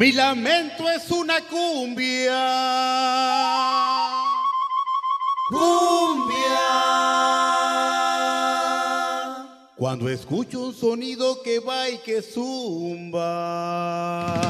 Mi lamento es una cumbia. Cumbia. Cuando escucho un sonido que va y que zumba.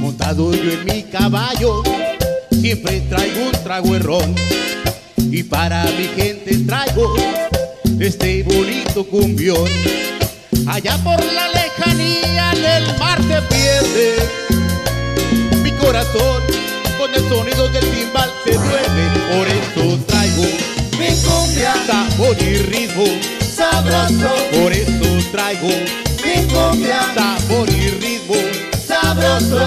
Montado yo en mi caballo, siempre traigo un trago de ron, y para mi gente traigo este bonito cumbión. Allá por la lejanía en el mar se pierde mi corazón, con el sonido del timbal se duele. Por eso traigo mi cumbia, sabor y ritmo sabroso. Por eso traigo mi cumbia, sabor y ritmo sabroso.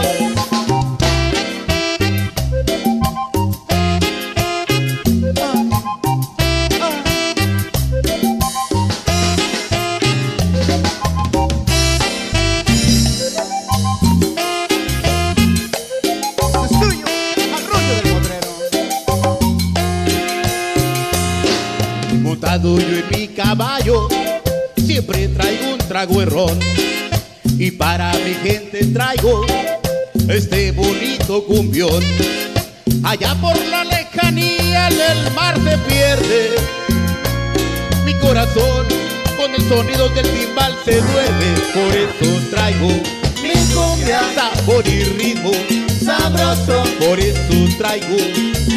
Montado yo en mi caballo, siempre traigo un trago de ron, y para mi gente traigo este bonito cumbión. Allá por la lejanía en el mar se pierde mi corazón, con el sonido del timbal se duele. Por eso traigo mi cumbia, sabor y ritmo sabroso. Por eso traigo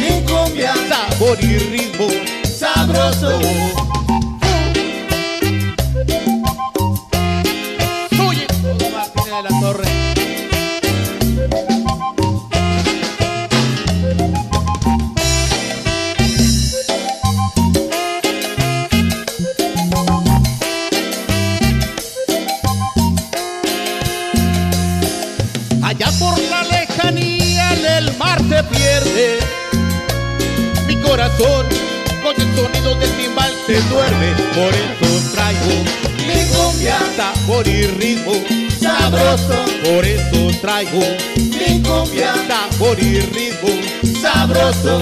mi cumbia, sabor y ritmo sabroso. Oye, todo Martín de la Torre. Allá por la lejanía en el mar se pierde mi corazón, con el sonido del timbal se duerme. Por eso traigo mi cumbia, sabor y ritmo sabroso. Por eso traigo mi cumbia, sabor y ritmo sabroso.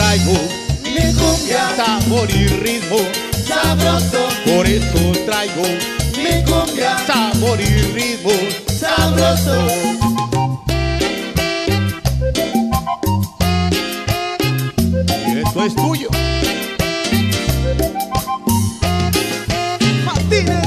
Traigo mi cumbia, sabor y ritmo sabroso. Por eso traigo mi cumbia, sabor y ritmo sabroso. Y esto es tuyo, Martínez.